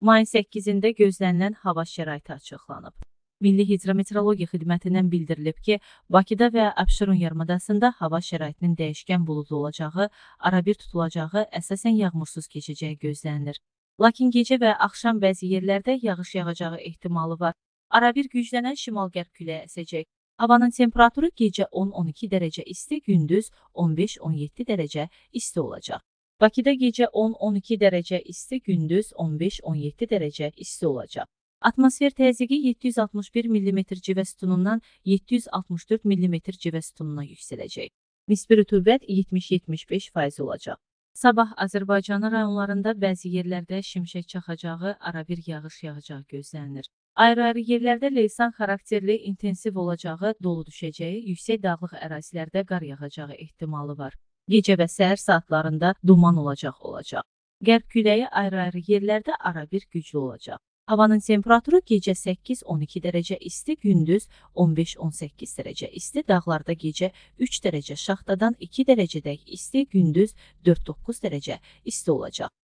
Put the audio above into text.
Mayın 8-də gözlənilən hava şəraiti açıqlanıb. Milli Hidrometeorologiya xidmətindən bildirilib ki, Bakıda və Abşeron yarımadasında hava şəraitinin dəyişkən buludlu olacağı, arabir tutulacağı, əsasən yağmursuz keçəcəyi gözlənilir. Lakin gecə və axşam bəzi yerlərdə yağış yağacağı ehtimalı var. Arabir güclənən şimal-qərb küləyi əsəcək. Havanın temperaturu gecə 10-12 dərəcə isti, gündüz 15-17 dərəcə isti olacaq. Bakıda gecə 10-12 dərəcə isti, gündüz 15-17 dərəcə isti olacaq. Atmosfer təzyiqi 761 mm civə sütunundan 764 mm civə sütununa yüksələcək. Nisbi rütubət 70-75% olacaq. Sabah Azərbaycanın rayonlarında bəzi yerlərdə şimşək çaxacağı, arabir yağış yağacağı gözlənilir. Ayrı-ayrı yerlərdə leysan xarakterli intensiv olacağı, dolu düşəcəyi, yüksək dağlıq ərazilərdə qar yağacağı ehtimalı var. Gecə və səhər saatlarında duman olacaq. Qərb küləyi ayrı-ayrı yerlərdə arabir güclü olacaq. Havanın temperaturu gecə 8-12 dərəcə isti, gündüz 15-18 dərəcə isti, dağlarda gecə 3 dərəcə, şaxtadan 2 dərəcədək isti, gündüz 4-9 dərəcə isti olacaq.